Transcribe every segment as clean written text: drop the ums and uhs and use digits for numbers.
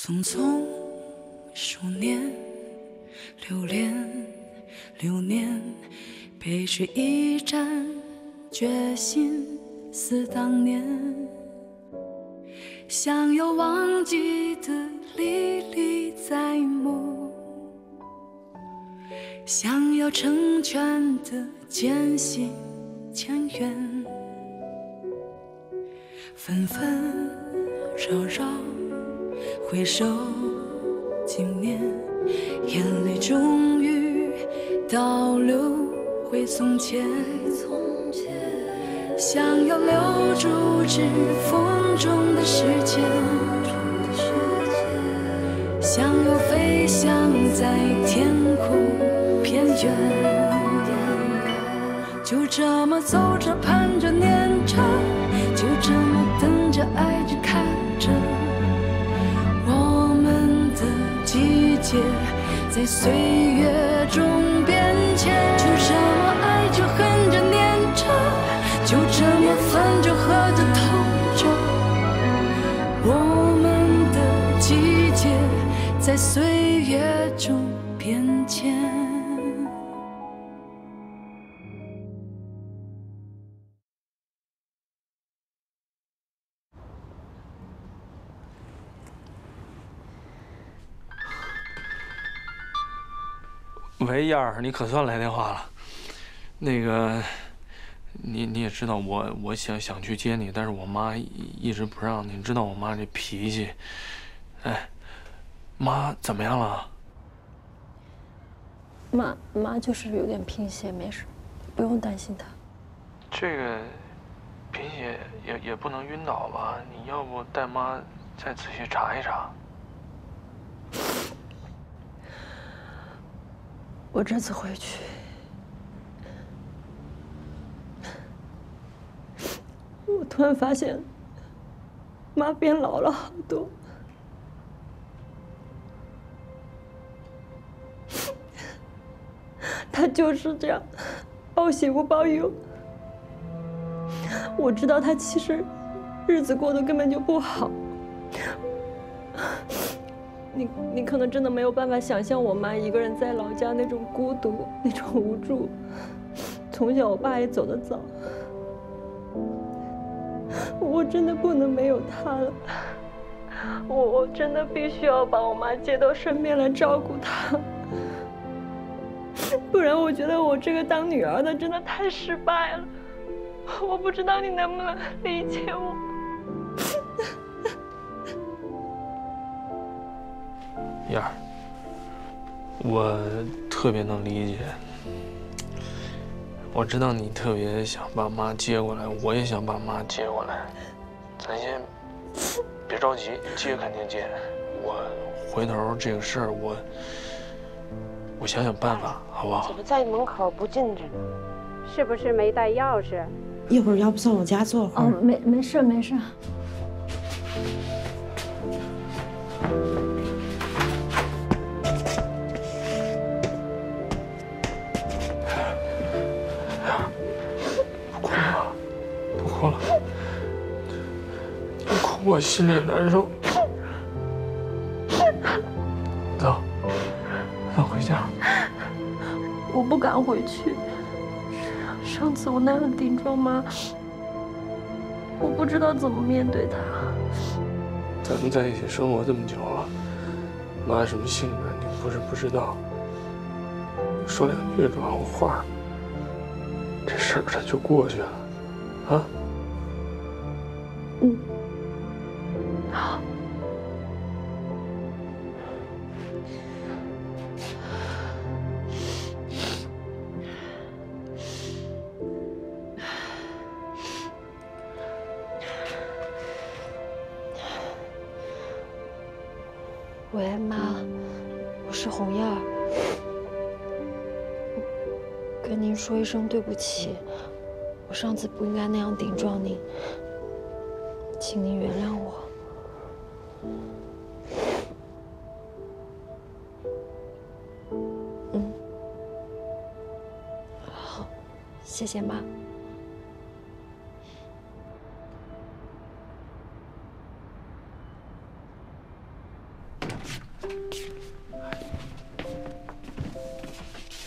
匆匆数年，流连流年，背水一战，决心似当年。想要忘记的历历在目，想要成全的渐行渐远，纷纷扰扰，回首经年，眼泪终于倒流回从前。想要留住指缝中的时间，想要飞翔在天空边缘，就这么走着，盼着，念着，就这么等着，爱着，看着，我们的季节在岁月中变迁。就这么爱着，恨着，念着，就这么分着，合着，痛着，我们的季节在岁月中变迁。喂，燕儿，你可算来电话了。那个，你也知道我想去接你，但是我妈一直不让。你知道我妈这脾气。哎，妈怎么样了？妈就是有点贫血，没事，不用担心她。这个贫血也不能晕倒吧？你要不带妈再仔细查一查。我这次回去，我突然发现，妈变老了好多。她就是这样，报喜不报忧。我知道她其实日子过得根本就不好。你可能真的没有办法想象我妈一个人在老家那种孤独、那种无助。从小我爸也走得早，我真的不能没有她了。我真的必须要把我妈接到身边来照顾她，不然我觉得我这个当女儿的真的太失败了。我不知道你能不能理解我。燕儿，我特别能理解。我知道你特别想把妈接过来，我也想把妈接过来。咱先别着急，接肯定接。我回头这个事儿，我想想办法，好不好？怎么在门口不进去？是不是没带钥匙？一会儿要不上我家坐会儿？哦，没事。我心里难受。走，咱回家。我不敢回去。上次我那样顶撞妈，我不知道怎么面对她。咱们在一起生活这么久了，妈什么性格你不是不知道。说两句软乎话，这事儿它就过去了，啊？嗯。喂，妈，我是红燕儿，跟您说一声对不起，我上次不应该那样顶撞您，请您原谅我。嗯，好，谢谢妈。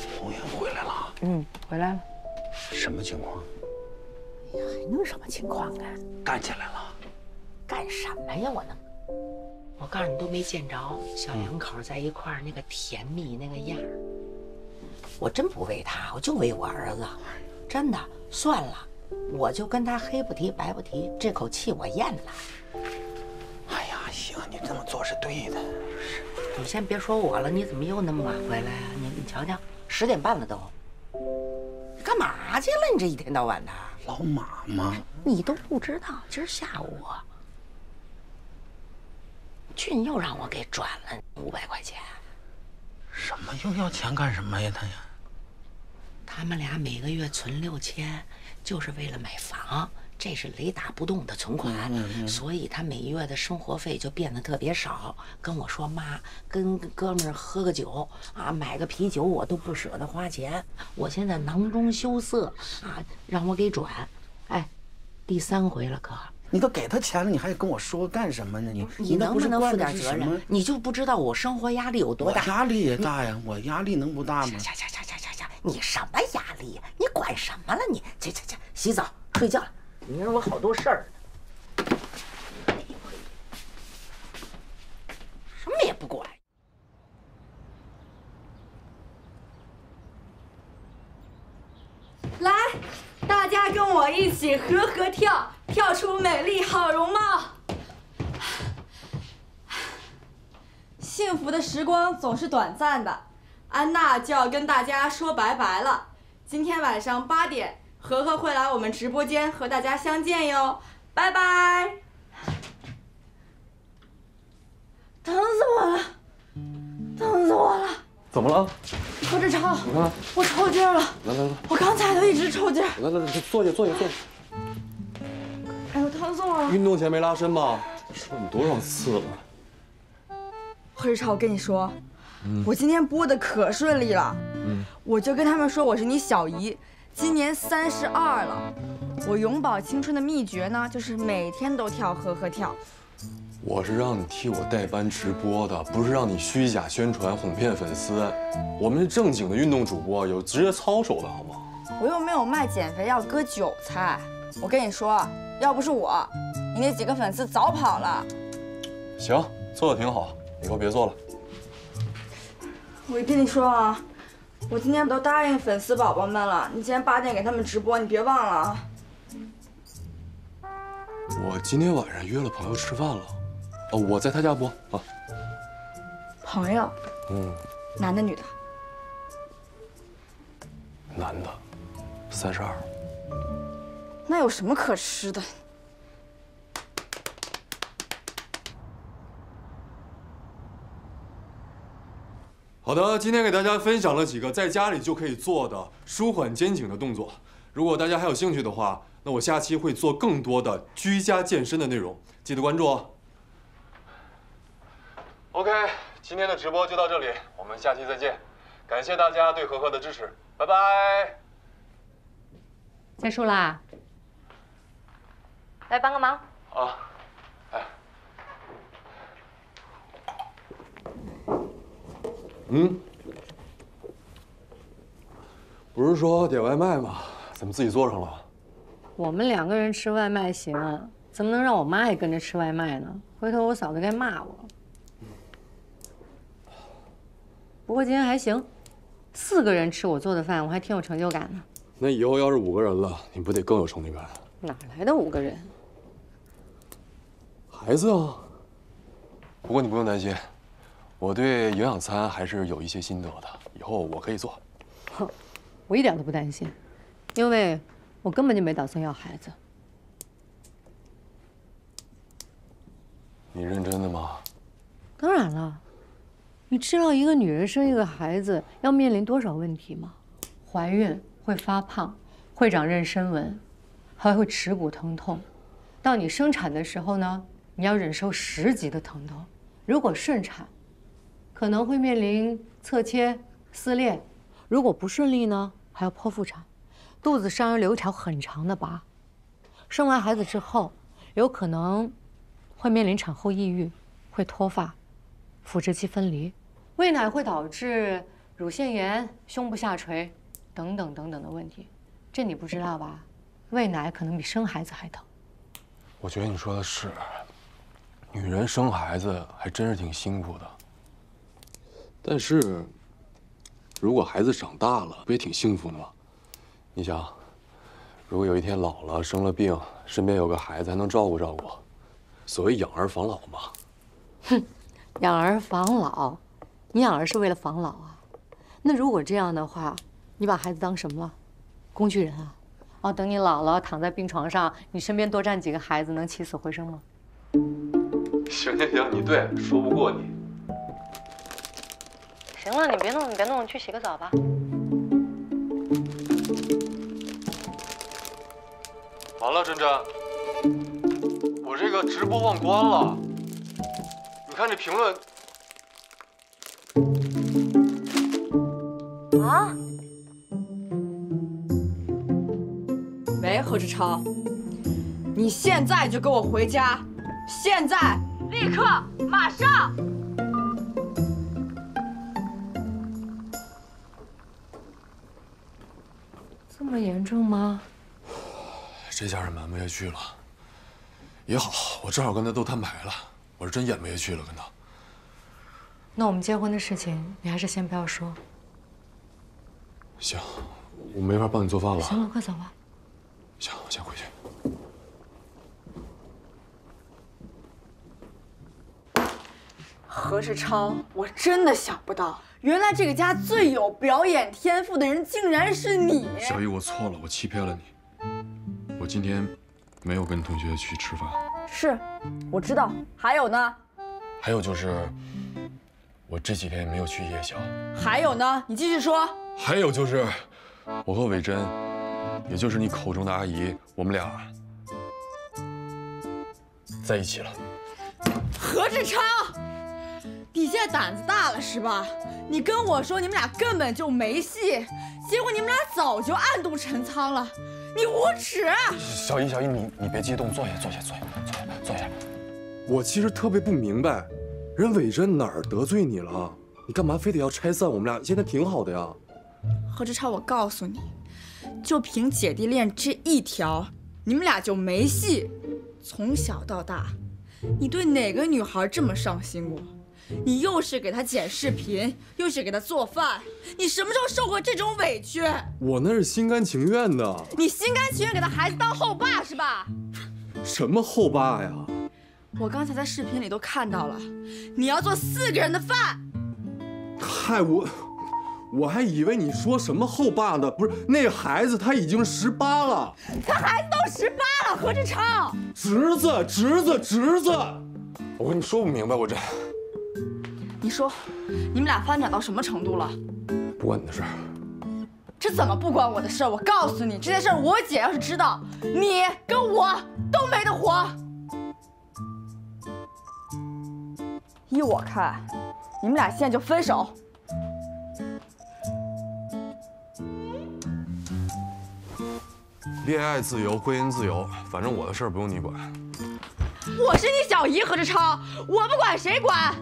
红颜回来了。嗯，回来了。什么情况？哎呀，还能什么情况啊？干起来了。干什么呀？我能？我告诉你，都没见着小两口在一块儿那个甜蜜那个样儿。我真不为他，我就为我儿子。真的，算了。 我就跟他黑不提白不提，这口气我咽了。哎呀，行，你这么做是对的。你先别说我了，你怎么又那么晚回来呀？你瞧瞧，10点半了都。你干嘛去了？你这一天到晚的。老马嘛，你都不知道，今儿下午俊又让我给转了500块钱。什么又要钱干什么呀？他呀。他们俩每个月存6000。 就是为了买房，这是雷打不动的存款，所以他每月的生活费就变得特别少。跟我说妈，跟哥们儿喝个酒啊，买个啤酒我都不舍得花钱。我现在囊中羞涩啊，让我给转，哎，第3回了哥，你都给他钱了，你还跟我说干什么呢？你能不能负点责任？你就不知道我生活压力有多大？压力也大呀，我压力能不大吗？ 你什么压力呀？你管什么了？你这洗澡睡觉了。你说我好多事儿呢，什么也不管。来，大家跟我一起合合跳，跳出美丽好容貌。幸福的时光总是短暂的。 安娜就要跟大家说拜拜了。今天晚上8点，和和会来我们直播间和大家相见哟。拜拜！疼死我了，疼死我了！怎么了？我这抽，我抽筋了。来，我刚才都一直抽筋。来，坐下。哎呦，疼死我了！运动前没拉伸吧？说你多少次了？何超，我跟你说。 我今天播的可顺利了，我就跟他们说我是你小姨，今年32了。我永葆青春的秘诀呢，就是每天都跳呵呵跳。我是让你替我代班直播的，不是让你虚假宣传哄骗粉丝。我们是正经的运动主播，有职业操守的好吗？我又没有卖减肥药、割韭菜。我跟你说，要不是我，你那几个粉丝早跑了。行，做的挺好，以后别做了。 我跟你说啊，我今天都答应粉丝宝宝们了，你今天8点给他们直播，你别忘了啊。我今天晚上约了朋友吃饭了，哦，我在他家播啊。朋友，男的女的？男的，32。那有什么可吃的？ 好的，今天给大家分享了几个在家里就可以做的舒缓肩颈的动作。如果大家还有兴趣的话，那我下期会做更多的居家健身的内容，记得关注哦。OK， 今天的直播就到这里，我们下期再见。感谢大家对和和的支持，拜拜。结束啦，来帮个忙啊！哎。 不是说点外卖吗？怎么自己做上了？我们2个人吃外卖行，怎么能让我妈也跟着吃外卖呢？回头我嫂子该骂我。不过今天还行，4个人吃我做的饭，我还挺有成就感呢。那以后要是5个人了，你不得更有成就感？哪来的5个人？孩子啊。不过你不用担心。 我对营养餐还是有一些心得的，以后我可以做。哼，我一点都不担心，因为我根本就没打算要孩子。你认真的吗？当然了，你知道一个女人生一个孩子要面临多少问题吗？怀孕会发胖，会长妊娠纹，还会耻骨疼痛。到你生产的时候呢，你要忍受10级的疼痛。如果顺产， 可能会面临侧切、撕裂，如果不顺利呢，还要剖腹产，肚子上要留一条很长的疤。生完孩子之后，有可能会面临产后抑郁，会脱发，腹直肌分离，喂奶会导致乳腺炎、胸部下垂等等等等的问题，这你不知道吧？喂奶可能比生孩子还疼。我觉得你说的是，女人生孩子还真是挺辛苦的。但是，如果孩子长大了，不也挺幸福的吗？你想，如果有一天老了，生了病，身边有个孩子还能照顾照顾，所谓养儿防老嘛。哼。 养儿防老，你养儿是为了防老啊？那如果这样的话，你把孩子当什么了？工具人啊？哦，等你老了躺在病床上，你身边多站几个孩子，能起死回生吗？行行行，你对，说不过你。行了，你别弄，你别弄，去洗个澡吧。完了，珍珍，我这个直播忘关了。 你看这评论啊！喂，何志超，你现在就给我回家，现在，立刻，马上！这么严重吗？这下是瞒不下去了。也好，我正好跟他都摊牌了。 我是真演不下去了，跟他。那我们结婚的事情，你还是先不要说。行，我没法帮你做饭了。行了，快走吧。行，我先回去。何世超，我真的想不到，原来这个家最有表演天赋的人，竟然是你。小姨，我错了，我欺骗了你。我今天没有跟同学去吃饭。 是，我知道。还有呢？还有就是，我这几天也没有去夜宵。还有呢？你继续说。还有就是，我和伟珍，也就是你口中的阿姨，我们俩在一起了。何志超，你现在胆子大了是吧？你跟我说你们俩根本就没戏，结果你们俩早就暗度陈仓了。 你无耻！小姨，小姨，你别激动，坐下，坐下，坐下，坐下，坐下。我其实特别不明白，人伟珍哪儿得罪你了？你干嘛非得要拆散我们俩？现在挺好的呀。何志超，我告诉你，就凭姐弟恋这一条，你们俩就没戏。从小到大，你对哪个女孩这么上心过？你又是给她剪视频，又是给她做饭，你什么时候受过这种委屈？我那是心甘情愿的。你心甘情愿给她孩子当后爸是吧？什么后爸呀？我刚才在视频里都看到了，你要做4个人的饭。嗨，我还以为你说什么后爸呢？不是，那孩子他已经18了。他孩子都18了，何志超。侄子，侄子，侄子。我跟你说不明白，我这。 你说，你们俩发展到什么程度了？不关你的事儿。这怎么不关我的事儿？我告诉你，这件事儿我姐要是知道，你跟我都没得活。依我看，你们俩现在就分手。恋爱自由，婚姻自由，反正我的事儿不用你管。我是你小姨，何志超，我不管谁管？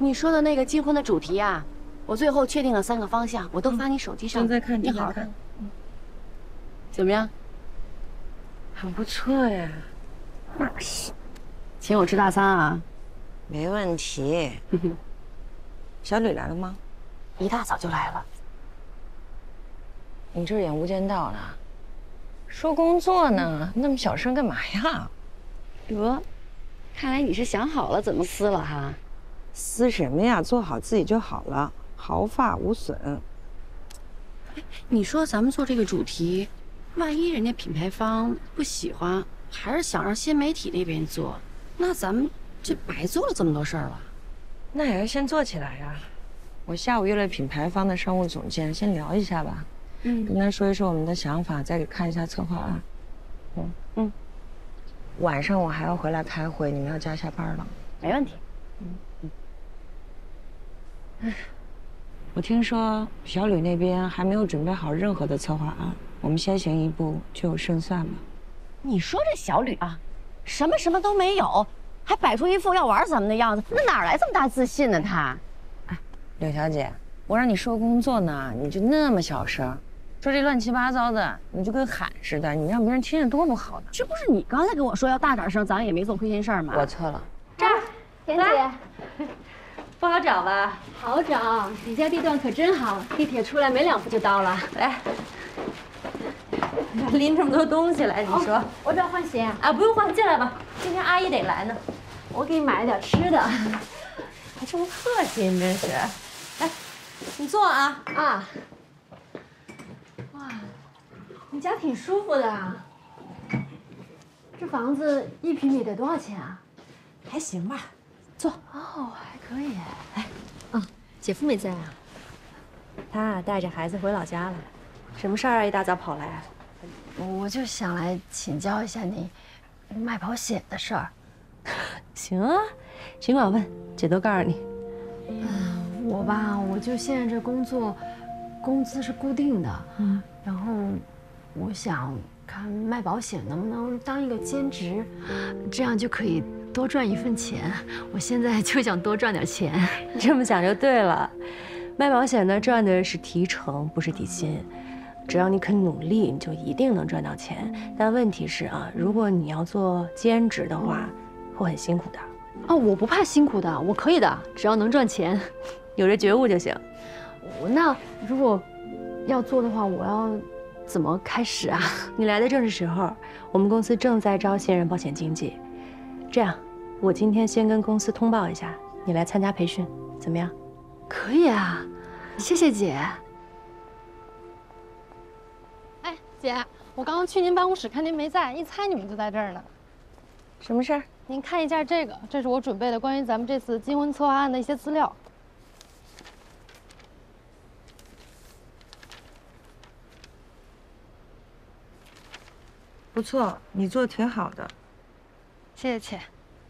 你说的那个金婚的主题啊，我最后确定了3个方向，我都发你手机上。正在看，你好好看。嗯，怎么样？很不错呀。那是。请我吃大餐啊？没问题。小吕来了吗？一大早就来了。你这是演《无间道》呢？说工作呢，那么小声干嘛呀？得，看来你是想好了怎么撕了哈。 撕什么呀？做好自己就好了，毫发无损。哎，你说咱们做这个主题，万一人家品牌方不喜欢，还是想让新媒体那边做，那咱们这白做了这么多事儿了。那也要先做起来呀。我下午约了品牌方的商务总监，先聊一下吧。嗯，跟他说一说我们的想法，再给看一下策划案。嗯嗯。晚上我还要回来开会，你们要加下班了。没问题。嗯。 我听说小吕那边还没有准备好任何的策划案，我们先行一步就有胜算嘛。你说这小吕啊，什么都没有，还摆出一副要玩咱们的样子，那哪来这么大自信呢？他，哎，柳小姐，我让你说工作呢，你就那么小声，说这乱七八糟的，你就跟喊似的，你让别人听着多不好呢。这不是你刚才跟我说要大点声，咱也没做亏心事儿吗？我错了。这儿，田姐，不好找吧？好找，你家地段可真好，地铁出来没两步就到了。来。 拎这么多东西来，你说、哦、我这换鞋 啊？不用换，进来吧。今天阿姨得来呢，我给你买了点吃的，还这么客气，你真是。来，你坐啊啊！哇，你家挺舒服的啊。这房子1平米得多少钱啊？还行吧。坐。哦，还可以。来，嗯，姐夫没在啊？他带着孩子回老家了。 什么事儿啊？一大早跑来、啊，我就想来请教一下你卖保险的事儿。行啊，尽管问，姐都告诉你。嗯，我吧，我就现在这工作，工资是固定的。嗯，然后我想看卖保险能不能当一个兼职，这样就可以多赚一份钱。我现在就想多赚点钱。你这么想就对了，卖保险呢，赚的是提成，不是底薪。 只要你肯努力，你就一定能赚到钱。但问题是啊，如果你要做兼职的话，会很辛苦的。哦，我不怕辛苦的，我可以的，只要能赚钱，有这觉悟就行。那如果要做的话，我要怎么开始啊？你来的正是时候，我们公司正在招新人保险经纪。这样，我今天先跟公司通报一下，你来参加培训，怎么样？可以啊，谢谢姐。 姐，我刚刚去您办公室看您没在，一猜你们就在这儿呢。什么事儿？您看一下这个，这是我准备的关于咱们这次金婚策划案的一些资料。不错，你做的挺好的。谢谢姐。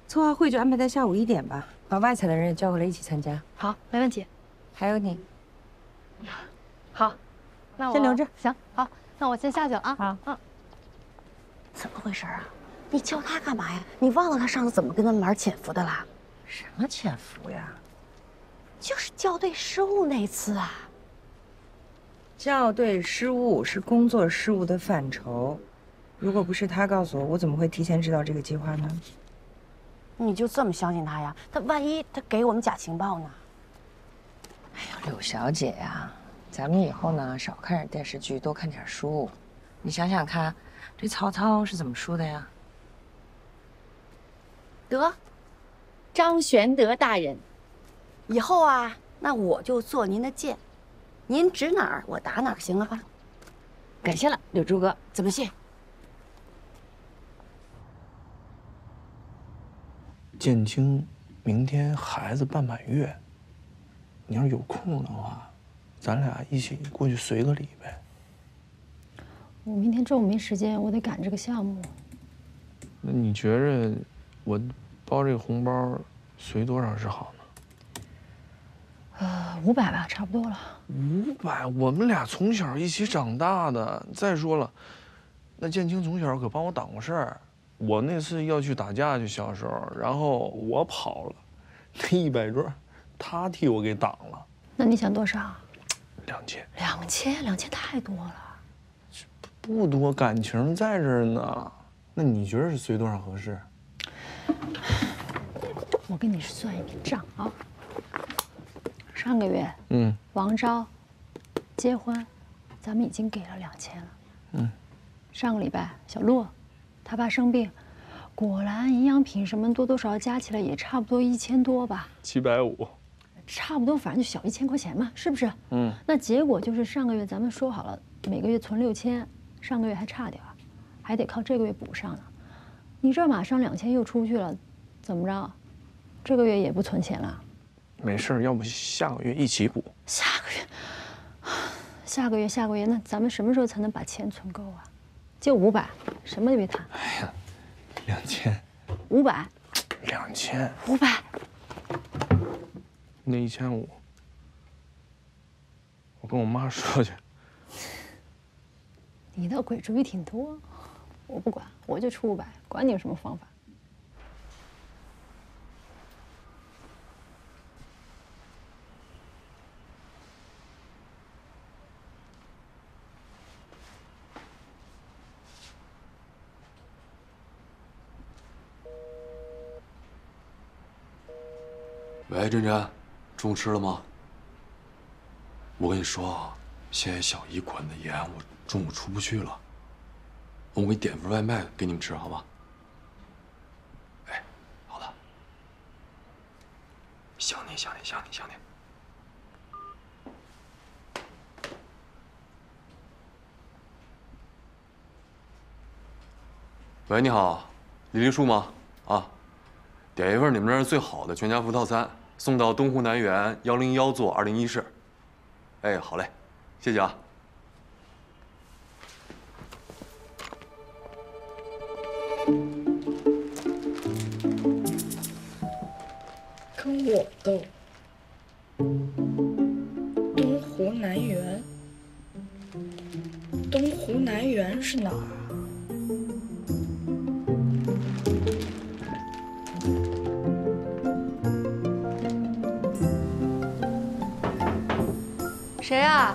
策划会就安排在下午1点吧，把外采的人也叫过来一起参加。好，没问题。还有你。好，那我先留着。行，好。 那我先下去了啊！好，嗯，怎么回事啊？你叫他干嘛呀？你忘了他上次怎么跟咱们玩潜伏的啦？什么潜伏呀？就是校对失误那次啊。校对失误是工作失误的范畴，如果不是他告诉我，我怎么会提前知道这个计划呢？你就这么相信他呀？他万一他给我们假情报呢？哎呀，柳小姐呀！ 咱们以后呢，少看点电视剧，多看点书。你想想看，这曹操是怎么输的呀？得，张玄德大人，以后啊，那我就做您的箭，您指哪儿我打哪儿，行了吧？感谢了，柳柱哥，怎么谢？建清，明天孩子办满月，你要是有空的话。 咱俩一起过去随个礼呗。我明天中午没时间，我得赶这个项目。那你觉着我包这个红包随多少是好呢？500吧，差不多了。500，我们俩从小一起长大的。再说了，那建清从小可帮我挡过事儿。我那次要去打架去，小时候，然后我跑了，那100桌他替我给挡了。那你想多少？ 2000，2000太多了，这不多，感情在这儿呢。那你觉得是随多少合适？我跟你算一笔账啊。上个月，王昭结婚，咱们已经给了2000了。嗯，上个礼拜小洛，他爸生病，果然营养品什么多多少少加起来也差不多1000多吧，750。 差不多，反正就小1000块钱嘛，是不是？嗯。那结果就是上个月咱们说好了，每个月存6000，上个月还差点，还得靠这个月补上呢。你这马上2000又出去了，怎么着？这个月也不存钱了？没事，要不下个月一起补。下个月，那咱们什么时候才能把钱存够啊？就500，什么也别谈。哎呀，2000。500。2000。500。 那1500，我跟我妈说去。你倒鬼主意挺多，我不管，我就出500，管你有什么方法。喂，珍珍，中午吃了吗？我跟你说啊，现在小姨管的严，我中午出不去了。我给你点份外卖给你们吃，好吗？哎，好了，想你，想你，想你，想你。 喂，你好，李丽树吗？啊，点一份你们那儿最好的全家福套餐，送到东湖南园1001座201室。哎，好嘞，谢谢啊。跟我斗，东湖南园，东湖南园是哪儿？ 谁啊？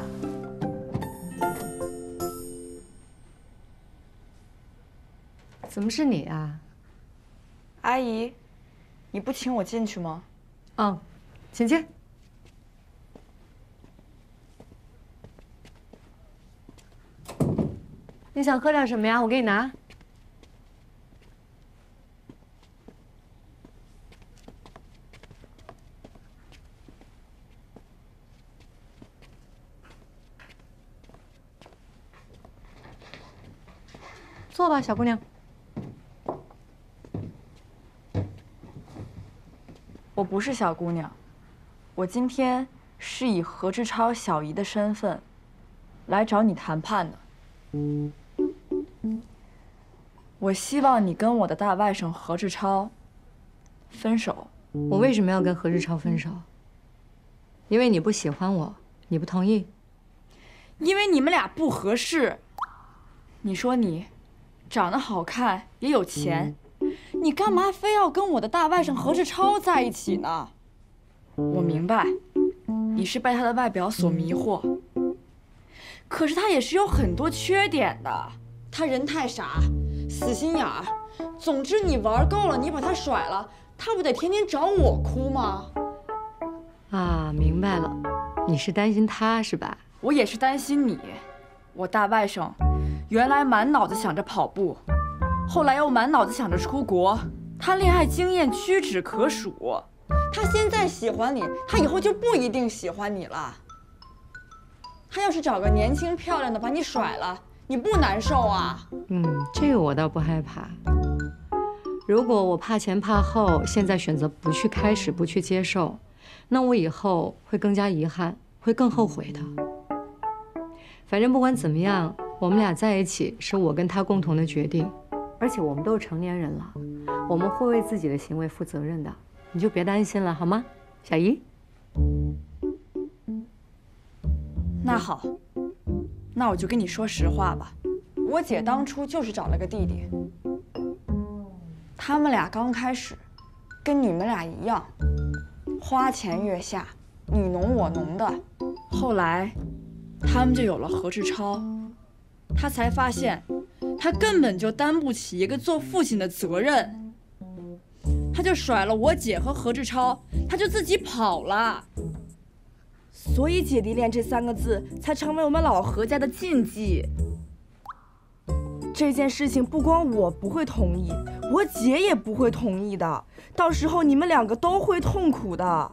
怎么是你啊？阿姨，你不请我进去吗？嗯，请进。你想喝点什么呀？我给你拿。坐吧，小姑娘。我不是小姑娘，我今天是以何志超小姨的身份来找你谈判的。我希望你跟我的大外甥何志超分手。我为什么要跟何志超分手？因为你不喜欢我，你不同意，因为你们俩不合适。你说你。 长得好看也有钱，你干嘛非要跟我的大外甥何志超在一起呢？我明白，你是被他的外表所迷惑，可是他也是有很多缺点的。他人太傻，死心眼儿。总之你玩够了，你把他甩了，他不得天天找我哭吗？啊，明白了，你是担心他是吧？我也是担心你，我大外甥。 原来满脑子想着跑步，后来又满脑子想着出国。他恋爱经验屈指可数，他现在喜欢你，他以后就不一定喜欢你了。他要是找个年轻漂亮的把你甩了，你不难受啊？嗯，这个我倒不害怕。如果我怕前怕后，现在选择不去开始，不去接受，那我以后会更加遗憾，会更后悔的。反正不管怎么样。 我们俩在一起是我跟他共同的决定，而且我们都是成年人了，我们会为自己的行为负责任的，你就别担心了，好吗，小姨？那好，那我就跟你说实话吧，我姐当初就是找了个弟弟，他们俩刚开始跟你们俩一样，花前月下，你侬我侬的，后来他们就有了何志超。 他才发现，他根本就担不起一个做父亲的责任，他就甩了我姐和何志超，他就自己跑了。所以“姐弟恋”这3个字才成为我们老何家的禁忌。这件事情不光我不会同意，我姐也不会同意的，到时候你们2个都会痛苦的。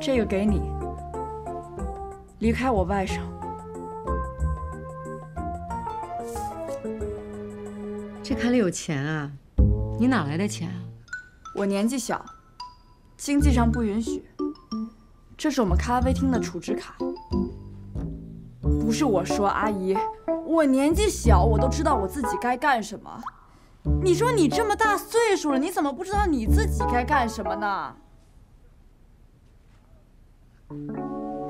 这个给你。 离开我外甥，这卡里有钱啊！你哪来的钱啊？我年纪小，经济上不允许。这是我们咖啡厅的储值卡。不是我说，阿姨，我年纪小，我都知道我自己该干什么。你说你这么大岁数了，你怎么不知道你自己该干什么呢？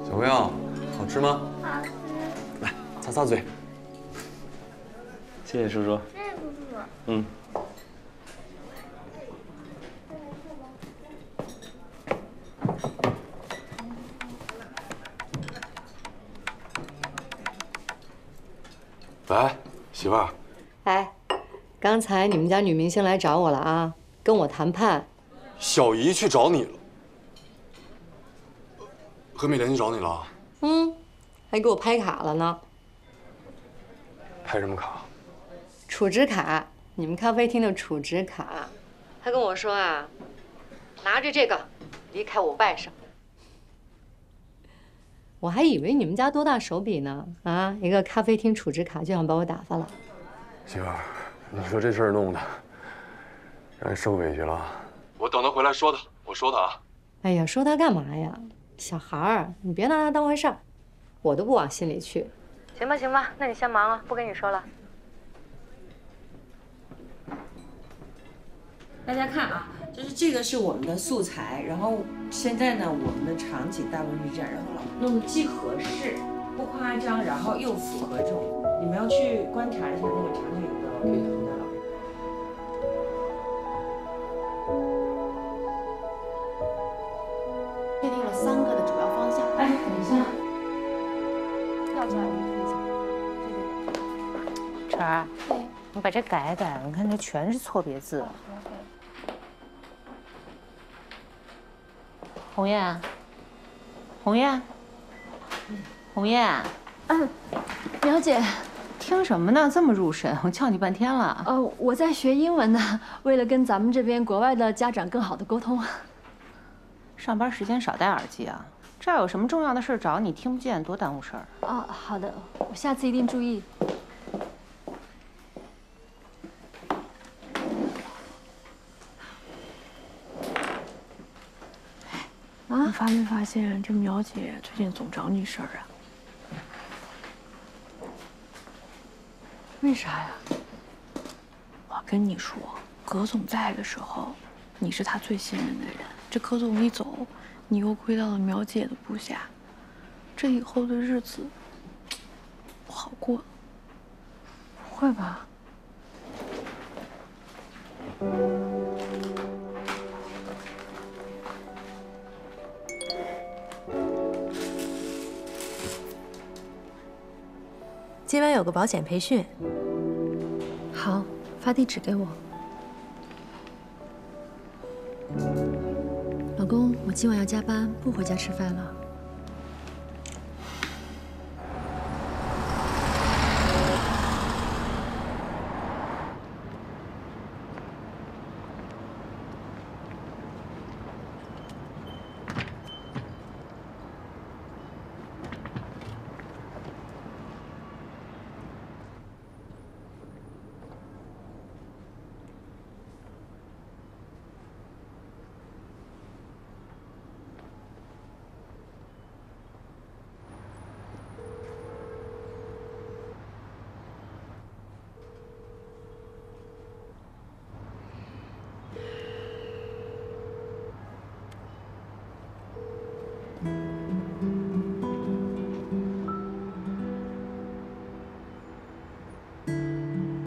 小朋友。 好吃吗？好吃。来，擦擦嘴。谢谢叔叔。谢谢叔叔。嗯。喂，媳妇儿。哎，刚才你们家女明星来找我了啊，跟我谈判。小姨去找你了，何美莲去找你了？嗯，还给我拍卡了呢。拍什么卡？储值卡，你们咖啡厅的储值卡。他跟我说啊，拿着这个离开我外甥。 我还以为你们家多大手笔呢！啊，一个咖啡厅储值卡就想把我打发了。媳妇，你说这事儿弄的，让你受委屈了。我等他回来说他，我说他啊。哎呀，说他干嘛呀？小孩儿，你别拿他当回事儿，我都不往心里去。行吧，行吧，那你先忙了，不跟你说了。大家看啊。 就是这个是我们的素材，然后现在呢，我们的场景大部分是这样，然后弄既合适不夸张，然后又符合这种，你们要去观察一下那个场景的不同的。确定了三个的主要方向。哎，等一下，要出来我们看一下。这个。晨儿，对，你把这改一改，你看这全是错别字。 红艳，红艳，红艳，嗯，苗姐，听什么呢？这么入神，我叫你半天了。我在学英文呢，为了跟咱们这边国外的家长更好的沟通。上班时间少戴耳机啊，这儿有什么重要的事找你听不见，多耽误事儿。哦，好的，我下次一定注意。 啊，你发没发现这苗姐最近总找你事儿啊？为啥呀？我跟你说，葛总在的时候，你是他最信任的人。这葛总一走，你又归到了苗姐的部下，这以后的日子不好过。不会吧？ 今晚有个保险培训，好，发地址给我。老公，我今晚要加班，不回家吃饭了。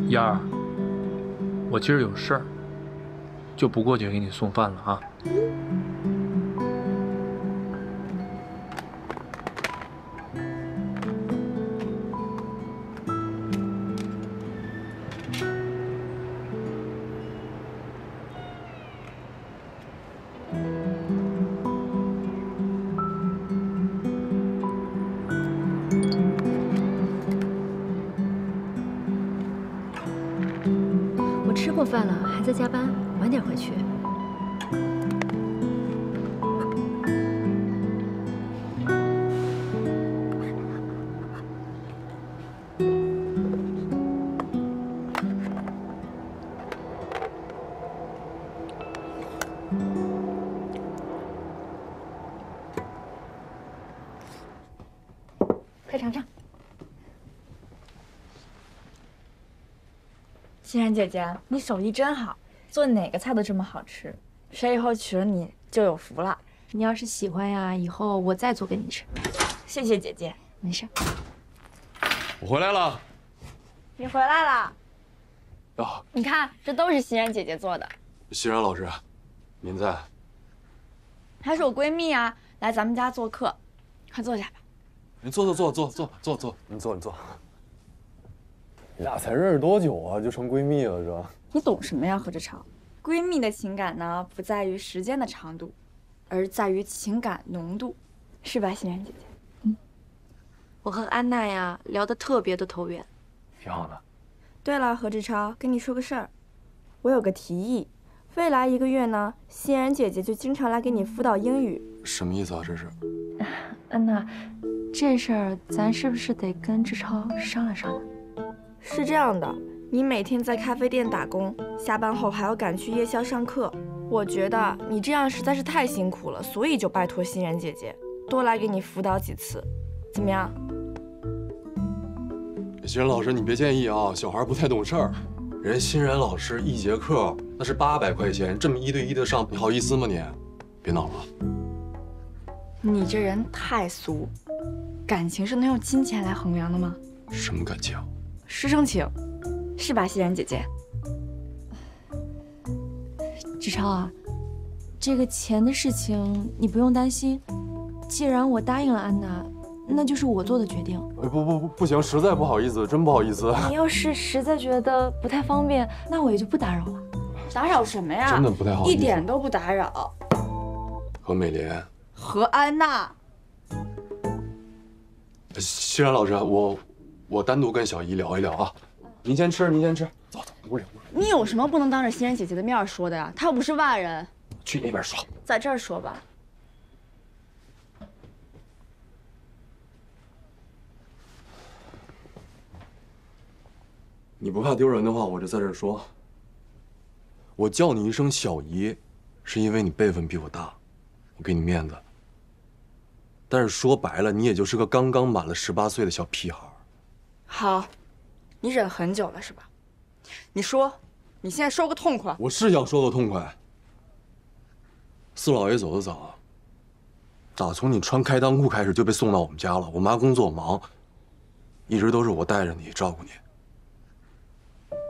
燕儿，我今儿有事儿，就不过去给你送饭了啊。饭了，还在加班，晚点回去。快尝尝，欣然姐姐。 你手艺真好，做哪个菜都这么好吃。谁以后娶了你就有福了。你要是喜欢呀，以后我再做给你吃。谢谢姐姐，没事。我回来了。你回来了。哦，你看，这都是欣然姐姐做的。欣然老师，您在？她是我闺蜜啊，来咱们家做客，快坐下吧。你坐，你坐，你坐。你俩才认识多久啊，就成闺蜜了是吧？你懂什么呀，何志超？闺蜜的情感呢，不在于时间的长度，而在于情感浓度，是吧，欣然姐姐？嗯。我和安娜呀聊得特别的投缘，挺好的。对了，何志超，跟你说个事儿，我有个提议，未来1个月呢，欣然姐姐就经常来给你辅导英语。什么意思啊？这是？安娜，这事儿咱是不是得跟志超商量商量？ 是这样的，你每天在咖啡店打工，下班后还要赶去夜校上课，我觉得你这样实在是太辛苦了，所以就拜托欣然姐姐多来给你辅导几次，怎么样？欣然老师，你别介意啊，小孩不太懂事儿，人欣然老师1节课那是800块钱，这么1对1的上，你好意思吗你？别闹了，你这人太俗，感情是能用金钱来衡量的吗？什么感情？ 师生情，是吧，欣然姐姐？志超啊，这个钱的事情你不用担心。既然我答应了安娜，那就是我做的决定。不行，实在不好意思，真不好意思。你要是实在觉得不太方便，那我也就不打扰了。打扰什么呀？真的不太好意思，一点都不打扰。何美莲，何安娜，欣然老师，我单独跟小姨聊一聊啊，您先吃，您先吃，走，屋里。你有什么不能当着欣然姐姐的面说的呀？她又不是外人。去那边说，在这儿说吧。你不怕丢人的话，我就在这儿说。我叫你一声小姨，是因为你辈分比我大，我给你面子。但是说白了，你也就是个刚刚满了18岁的小屁孩。 好，你忍很久了是吧？你说，你现在说个痛快。我是想说个痛快。四老爷走得早，打从你穿开裆裤开始就被送到我们家了。我妈工作忙，一直都是我带着你照顾你。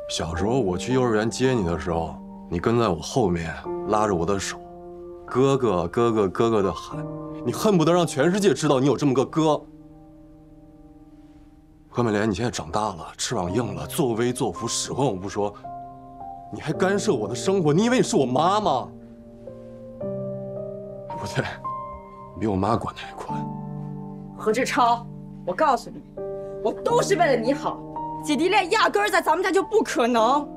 小时候我去幼儿园接你的时候，你跟在我后面拉着我的手，哥哥哥哥哥哥的喊，你恨不得让全世界知道你有这么个哥。 何美莲，你现在长大了，翅膀硬了，作威作福，使唤我不说，你还干涉我的生活，你以为你是我妈吗？不对，你比我妈管得还宽。何志超，我告诉你，我都是为了你好。姐弟恋压根儿在咱们家就不可能。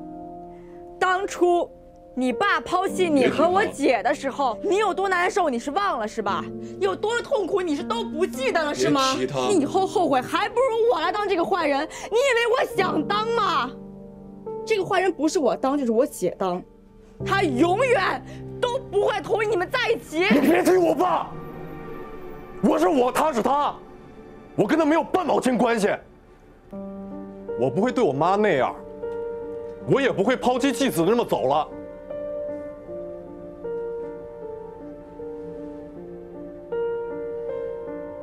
当初你爸抛弃你和我姐的时候，你有多难受，你是忘了是吧？有多痛苦，你是都不记得了是吗？你以后后悔还不如。 我来当这个坏人，你以为我想当吗？这个坏人不是我当，就是我姐当，她永远都不会同意你们在一起。你别提我爸，我是我，他是他，我跟他没有半毛钱关系。我不会对我妈那样，我也不会抛妻弃子那么走了。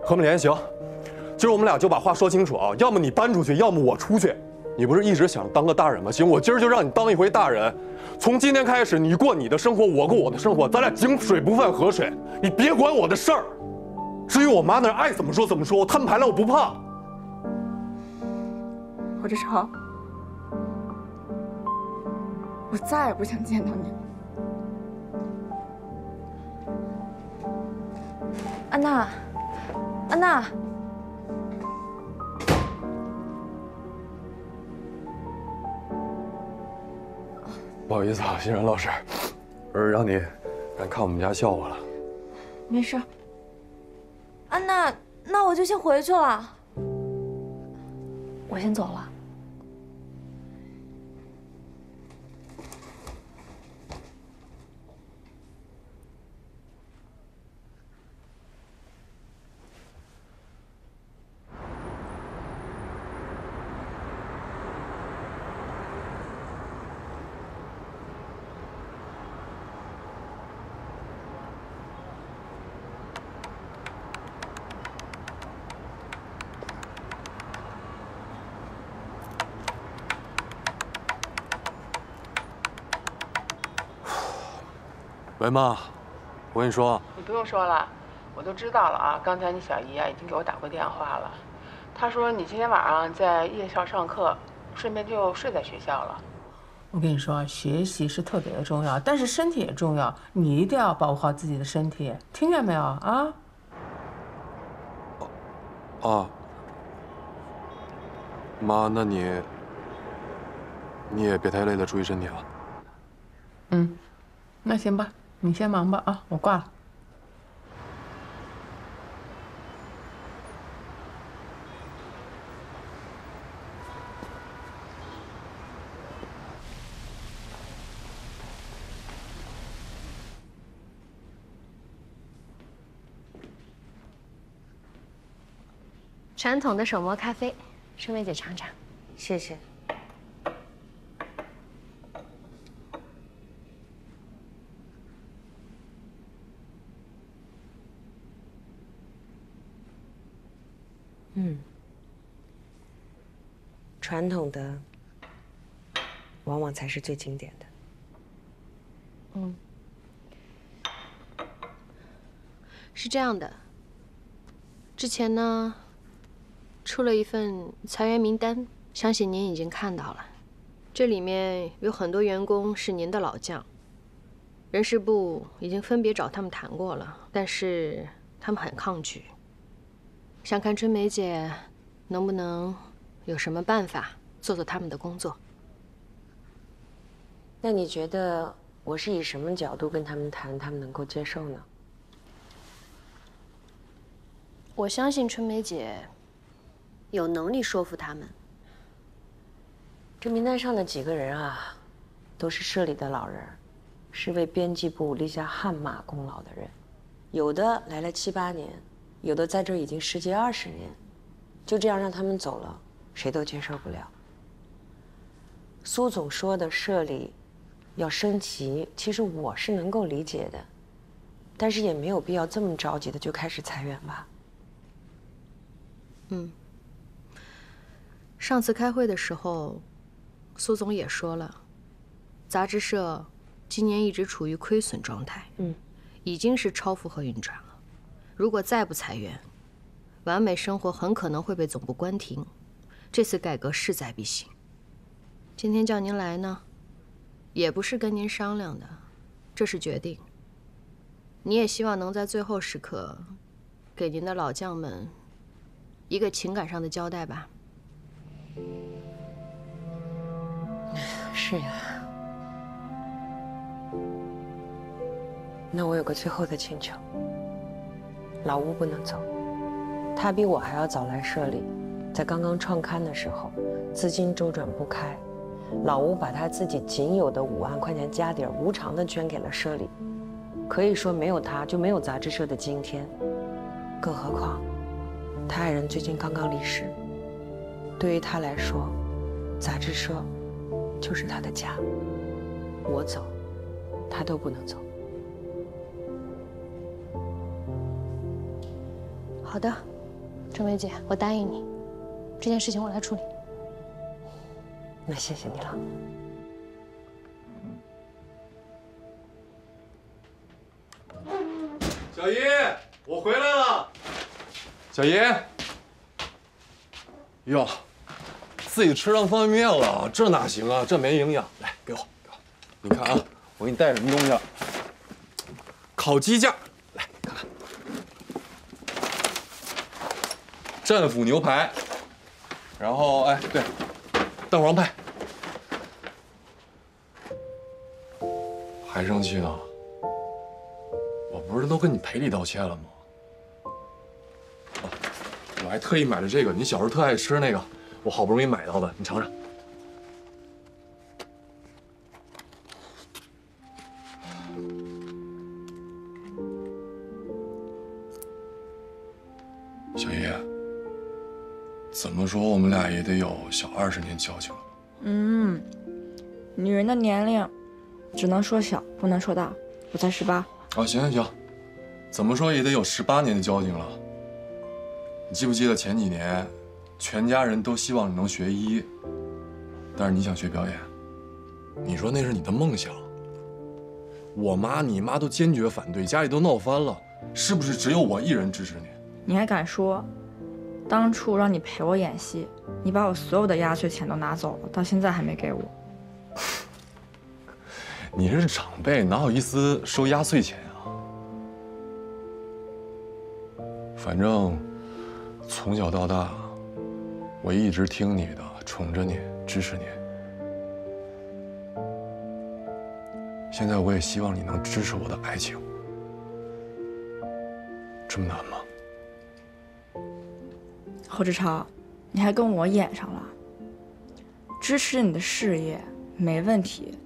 何美莲，行。 今儿我们俩就把话说清楚啊，要么你搬出去，要么我出去。你不是一直想当个大人吗？行，我今儿就让你当一回大人。从今天开始，你过你的生活，我过我的生活，咱俩井水不犯河水。你别管我的事儿。至于我妈那儿爱怎么说怎么说，我摊牌了，我不怕。何志超，我再也不想见到你了。安娜，安娜。 不好意思啊，欣然老师，让你看我们家笑话了。没事。安娜，那我就先回去了。我先走了。喂妈，我跟你说，你不用说了，我都知道了啊。刚才你小姨啊已经给我打过电话了，她说你今天晚上在夜校上课，顺便就睡在学校了。我跟你说，学习是特别的重要，但是身体也重要，你一定要保护好自己的身体，听见没有啊？哦，妈，那你也别太累了，注意身体啊。嗯，那行吧，你先忙吧啊，我挂了。 传统的手磨咖啡，春梅姐尝尝。谢谢。嗯，传统的往往才是最经典的。嗯，是这样的。之前呢？ 出了一份裁员名单，相信您已经看到了。这里面有很多员工是您的老将，人事部已经分别找他们谈过了，但是他们很抗拒。想看春梅姐能不能有什么办法做做他们的工作。那你觉得我是以什么角度跟他们谈，他们能够接受呢？我相信春梅姐。 有能力说服他们。这名单上的几个人啊，都是社里的老人，是为编辑部立下汗马功劳的人，有的来了7、8年，有的在这已经10几20年，就这样让他们走了，谁都接受不了。苏总说的社里要升级，其实我是能够理解的，但是也没有必要这么着急的就开始裁员吧。嗯。 上次开会的时候，苏总也说了，杂志社今年一直处于亏损状态，已经是超负荷运转了。如果再不裁员，完美生活很可能会被总部关停。这次改革势在必行。今天叫您来呢，也不是跟您商量的，这是决定。你也希望能在最后时刻，给您的老将们一个情感上的交代吧。 是呀，那我有个最后的请求，老吴不能走，他比我还要早来社里，在刚刚创刊的时候，资金周转不开，老吴把他自己仅有的5万块钱家底儿无偿的捐给了社里，可以说没有他就没有杂志社的今天，更何况，他爱人最近刚刚离世，对于他来说，杂志社。 就是他的家，我走，他都不能走。好的，春梅姐，我答应你，这件事情我来处理。那谢谢你了。小姨，我回来了。小姨，哟。 自己吃上方便面了，这哪行啊？这没营养。来，给我，给我，你看啊，我给你带什么东西啊？烤鸡架，来看看。战斧牛排，然后哎，对，蛋黄派，还生气呢？我不是都跟你赔礼道歉了吗？啊，我还特意买了这个，你小时候特爱吃那个。 我好不容易买到的，你尝尝。小姨，怎么说我们俩也得有小20年交情了。嗯，女人的年龄只能说小，不能说大。我才18。啊，行行行，怎么说也得有18年的交情了。你记不记得前几年？ 全家人都希望你能学医，但是你想学表演，你说那是你的梦想。我妈、你妈都坚决反对，家里都闹翻了，是不是只有我一人支持你？你还敢说？当初让你陪我演戏，你把我所有的压岁钱都拿走了，到现在还没给我。你是长辈，哪有意思收压岁钱啊？反正从小到大，我一直听你的，宠着你，支持你。现在我也希望你能支持我的爱情。这么难吗？ 何志超，你还跟我演上了。支持你的事业没问题，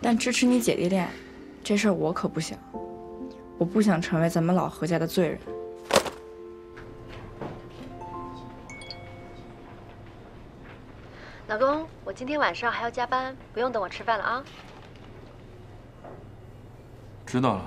但支持你姐弟恋，这事儿我可不想。我不想成为咱们老何家的罪人。老公，我今天晚上还要加班，不用等我吃饭了啊。知道了。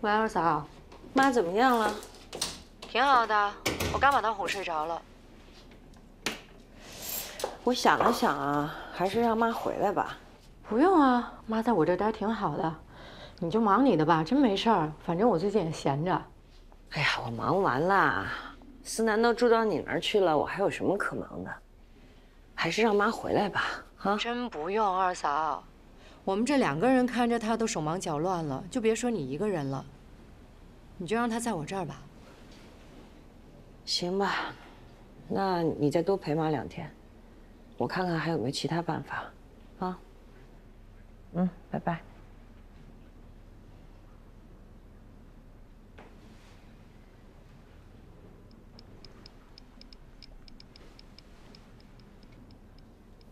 喂，二嫂，妈怎么样了？挺好的，我刚把她哄睡着了。我想了想啊，还是让妈回来吧。不用啊，妈在我这待挺好的，你就忙你的吧，真没事儿。反正我最近也闲着。哎呀，我忙完了，思南都住到你那儿去了，我还有什么可忙的？还是让妈回来吧。啊，真不用，二嫂。 我们这两个人看着他都手忙脚乱了，就别说你一个人了。你就让他在我这儿吧。行吧，那你再多陪妈2天，我看看还有没有其他办法，啊。嗯，拜拜。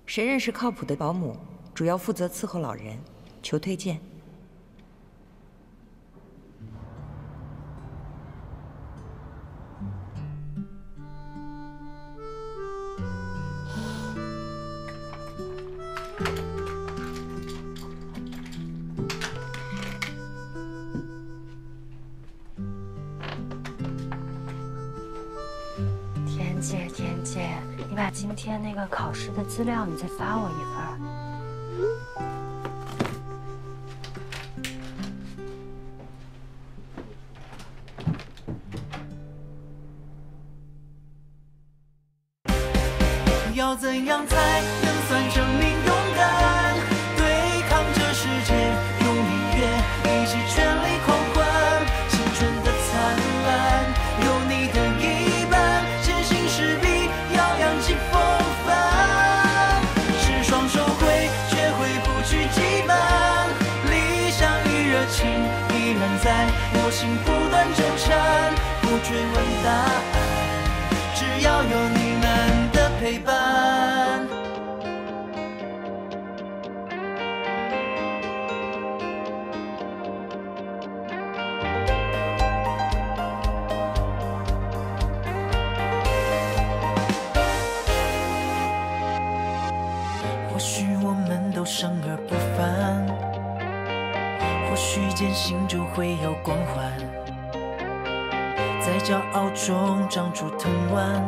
谁认识靠谱的保姆？ 主要负责伺候老人，求推荐。田姐，田姐，你把今天那个考试的资料，你再发我一份。 要怎样才能算生命勇敢？对抗这世界，用音乐一起全力狂欢，青春的灿烂，有你的一半，坚信势必要扬起风帆。是双手会学会不去羁绊，理想与热情依然在我心不断纠缠，不追问答案，只要有你们的陪伴。 艰辛就会有光环，在骄傲中长出藤蔓。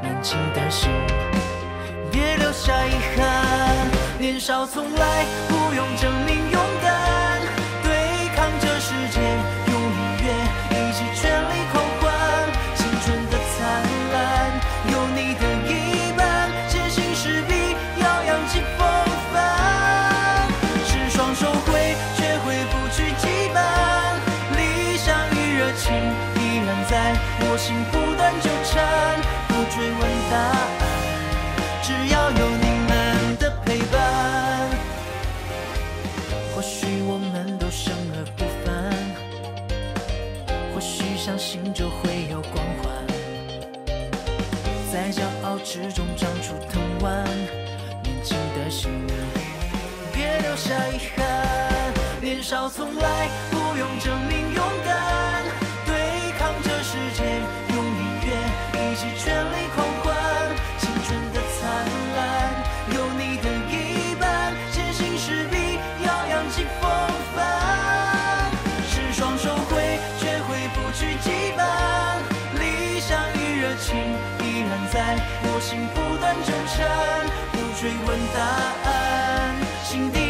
年轻的心，别留下遗憾。年少从来不用证明勇敢，对抗这世界，用音乐一起全力狂欢。青春的灿烂，有你的一半，坚信势必要扬起风帆。是双手会。 依然在我心不断纠缠，不追问答案，只要有你们的陪伴。或许我们都生而不凡，或许相信就会有光环，在骄傲之中长出藤蔓。年轻的心，别留下遗憾。年少从来不用证明勇敢。 用音乐一起全力狂欢，青春的灿烂，有你的一半，坚信势必要扬起风帆。是双手会学会不去羁绊，理想与热情依然在爱，我心不断征战，不追问答案，心底。